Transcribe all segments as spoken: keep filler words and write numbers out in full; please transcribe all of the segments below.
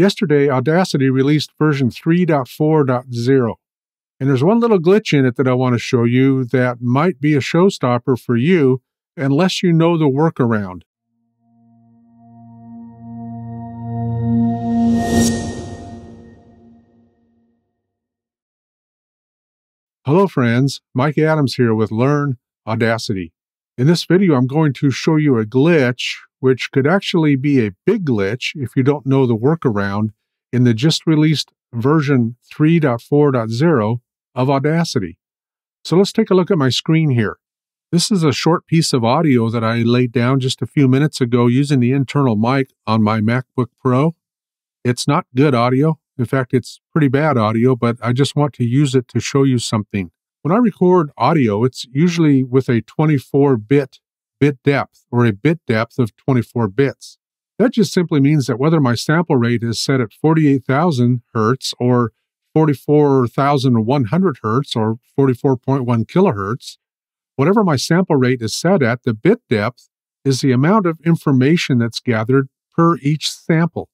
Yesterday, Audacity released version three point four point zero, and there's one little glitch in it that I want to show you that might be a showstopper for you unless you know the workaround. Hello friends, Mike Adams here with Learn Audacity. In this video, I'm going to show you a glitch, which could actually be a big glitch if you don't know the workaround, in the just released version three point four point zero of Audacity. So let's take a look at my screen here. This is a short piece of audio that I laid down just a few minutes ago using the internal mic on my MacBook Pro. It's not good audio. In fact, it's pretty bad audio, but I just want to use it to show you something. When I record audio, it's usually with a twenty-four bit bit depth, or a bit depth of twenty-four bits. That just simply means that whether my sample rate is set at forty-eight thousand hertz or forty-four thousand one hundred hertz or forty-four point one kilohertz, whatever my sample rate is set at, the bit depth is the amount of information that's gathered per each sample.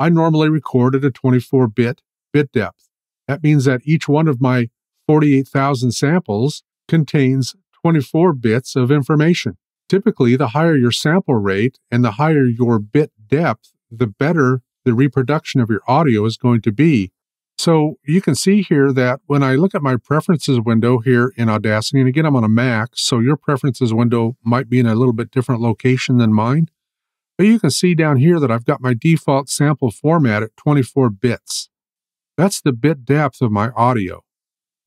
I normally record at a twenty-four bit bit depth. That means that each one of my forty-eight thousand samples contains twenty-four bits of information. Typically, the higher your sample rate and the higher your bit depth, the better the reproduction of your audio is going to be. So you can see here that when I look at my preferences window here in Audacity, and again, I'm on a Mac, so your preferences window might be in a little bit different location than mine, but you can see down here that I've got my default sample format at twenty-four bits. That's the bit depth of my audio.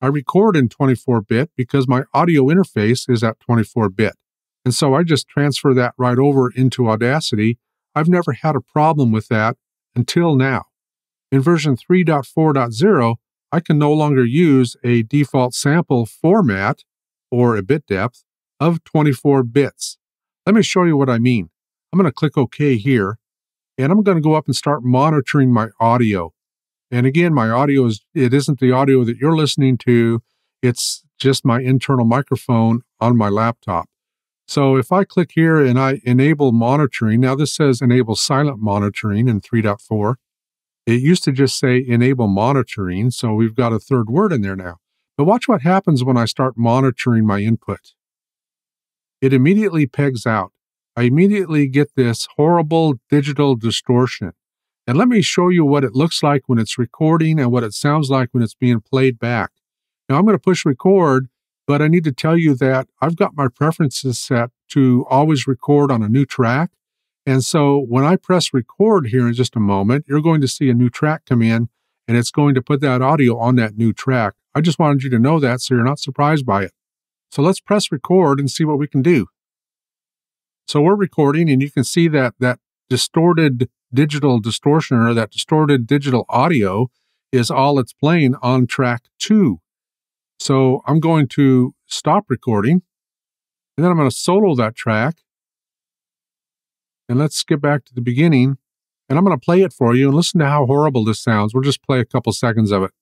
I record in twenty-four bit because my audio interface is at twenty-four bit. And so I just transfer that right over into Audacity. I've never had a problem with that until now. In version three point four point zero, I can no longer use a default sample format or a bit depth of twenty-four bits. Let me show you what I mean. I'm going to click OK here, and I'm going to go up and start monitoring my audio. And again, my audio is, it isn't the audio that you're listening to. It's just my internal microphone on my laptop. So if I click here and I enable monitoring, now this says enable silent monitoring in three point four. It used to just say enable monitoring, so we've got a third word in there now. But watch what happens when I start monitoring my input. It immediately pegs out. I immediately get this horrible digital distortion. And let me show you what it looks like when it's recording and what it sounds like when it's being played back. Now I'm going to push record, but I need to tell you that I've got my preferences set to always record on a new track. And so when I press record here in just a moment, you're going to see a new track come in, and it's going to put that audio on that new track. I just wanted you to know that so you're not surprised by it. So let's press record and see what we can do. So we're recording, and you can see that that distorted digital distortion, or that distorted digital audio, is all it's playing on track two. So I'm going to stop recording, and then I'm going to solo that track. And let's get back to the beginning, and I'm going to play it for you and listen to how horrible this sounds. We'll just play a couple seconds of it.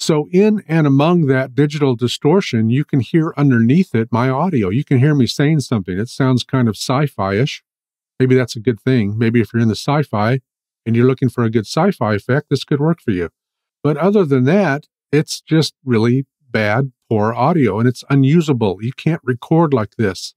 So in and among that digital distortion, you can hear underneath it my audio. You can hear me saying something. It sounds kind of sci-fi-ish. Maybe that's a good thing. Maybe if you're in the sci-fi and you're looking for a good sci-fi effect, this could work for you. But other than that, it's just really bad, poor audio, and it's unusable. You can't record like this.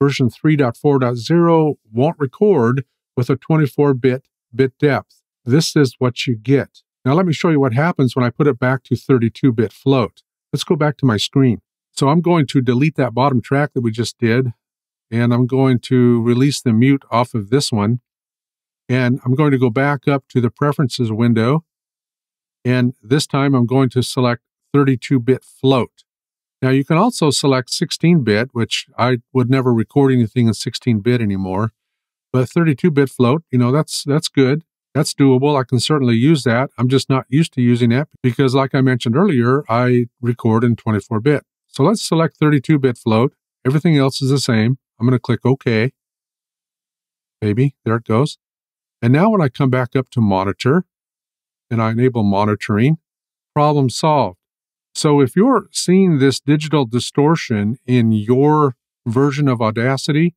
Version three point four point zero won't record with a twenty-four bit bit depth. This is what you get. Now let me show you what happens when I put it back to thirty-two bit float. Let's go back to my screen. So I'm going to delete that bottom track that we just did, and I'm going to release the mute off of this one. And I'm going to go back up to the preferences window. And this time I'm going to select thirty-two bit float. Now you can also select sixteen bit, which I would never record anything in sixteen bit anymore. But thirty-two bit float, you know, that's that's good. That's doable. I can certainly use that. I'm just not used to using it because, like I mentioned earlier, I record in twenty-four bit. So let's select thirty-two bit float. Everything else is the same. I'm going to click OK. Maybe. There it goes. And now when I come back up to monitor and I enable monitoring, problem solved. So if you're seeing this digital distortion in your version of Audacity,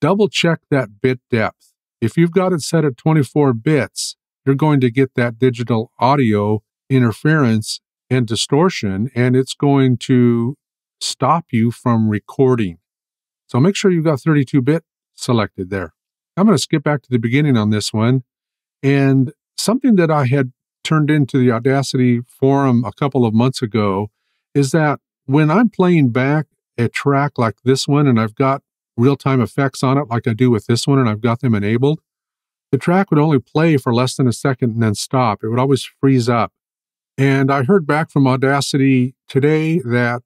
double check that bit depth. If you've got it set at twenty-four bits, you're going to get that digital audio interference and distortion, and it's going to stop you from recording. So make sure you've got thirty-two bit selected there. I'm going to skip back to the beginning on this one. And something that I had turned into the Audacity forum a couple of months ago is that when I'm playing back a track like this one, and I've got real-time effects on it like I do with this one, and I've got them enabled, the track would only play for less than a second and then stop. It would always freeze up. And I heard back from Audacity today that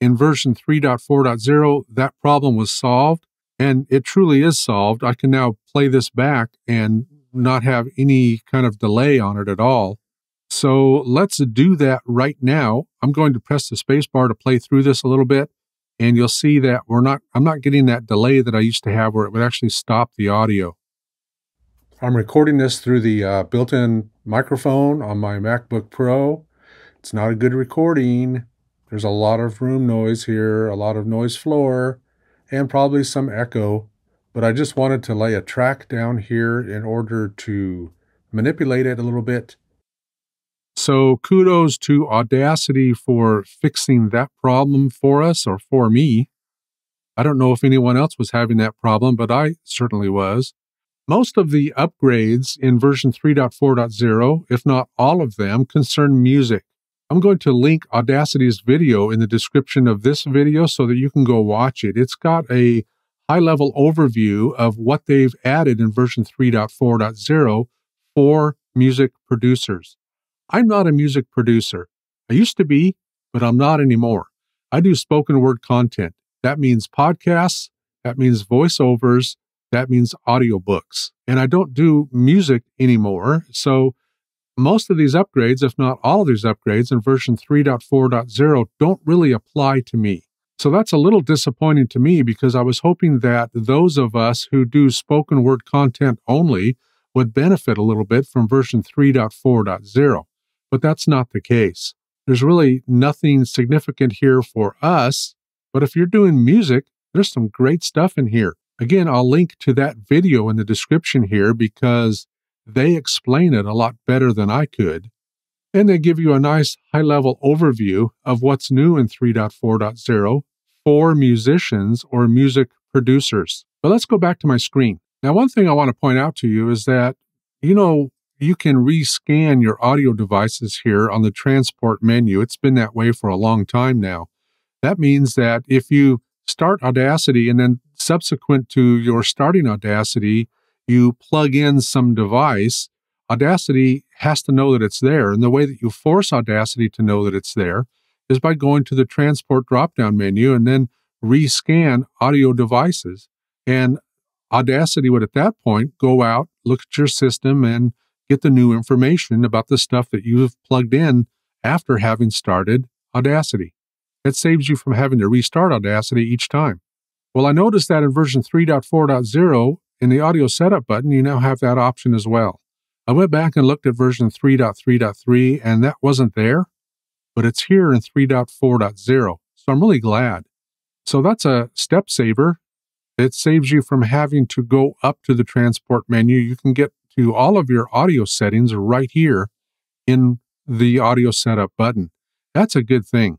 in version three point four point zero, that problem was solved, and it truly is solved. I can now play this back and not have any kind of delay on it at all. So let's do that right now. I'm going to press the space bar to play through this a little bit, and you'll see that we're not, I'm not getting that delay that I used to have where it would actually stop the audio. I'm recording this through the uh, built-in microphone on my MacBook Pro. It's not a good recording. There's a lot of room noise here, a lot of noise floor, and probably some echo. But I just wanted to lay a track down here in order to manipulate it a little bit. So kudos to Audacity for fixing that problem for us, or for me. I don't know if anyone else was having that problem, but I certainly was. Most of the upgrades in version three point four point zero, if not all of them, concern music. I'm going to link Audacity's video in the description of this video so that you can go watch it. It's got a high-level overview of what they've added in version three point four point zero for music producers. I'm not a music producer. I used to be, but I'm not anymore. I do spoken word content. That means podcasts, that means voiceovers, that means audiobooks. And I don't do music anymore. So most of these upgrades, if not all of these upgrades in version three point four point zero, don't really apply to me. So that's a little disappointing to me, because I was hoping that those of us who do spoken word content only would benefit a little bit from version three point four point zero. But that's not the case. There's really nothing significant here for us, but if you're doing music, there's some great stuff in here. Again, I'll link to that video in the description here because they explain it a lot better than I could. And they give you a nice high-level overview of what's new in three point four point zero for musicians or music producers. But let's go back to my screen. Now, one thing I want to point out to you is that, you know, you can rescan your audio devices here on the transport menu. It's been that way for a long time now. That means that if you start Audacity and then subsequent to your starting Audacity, you plug in some device, Audacity has to know that it's there. And the way that you force Audacity to know that it's there is by going to the transport drop-down menu and then rescan audio devices. And Audacity would at that point go out, look at your system, and get the new information about the stuff that you've plugged in after having started Audacity. That saves you from having to restart Audacity each time. Well, I noticed that in version three point four point zero, in the audio setup button, you now have that option as well. I went back and looked at version three point three point three, and that wasn't there, but it's here in three point four point zero, so I'm really glad. So that's a step saver. It saves you from having to go up to the transport menu. You can get to all of your audio settings right here in the audio setup button. That's a good thing.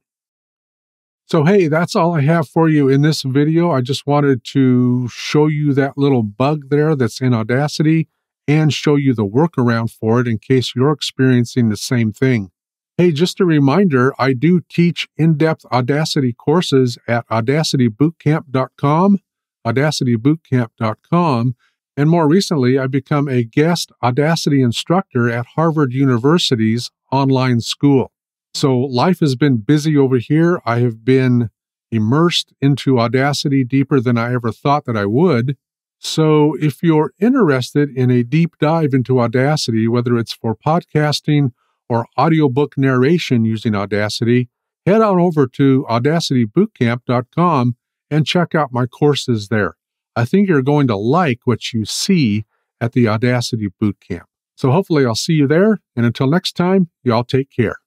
So hey, that's all I have for you in this video. I just wanted to show you that little bug there that's in Audacity and show you the workaround for it in case you're experiencing the same thing. Hey, just a reminder, I do teach in-depth Audacity courses at audacity bootcamp dot com, audacity bootcamp dot com. And more recently, I've become a guest Audacity instructor at Harvard University's online school. So life has been busy over here. I have been immersed into Audacity deeper than I ever thought that I would. So if you're interested in a deep dive into Audacity, whether it's for podcasting or audiobook narration using Audacity, head on over to audacity bootcamp dot com and check out my courses there. I think you're going to like what you see at the Audacity Bootcamp. So hopefully I'll see you there, and until next time, y'all take care.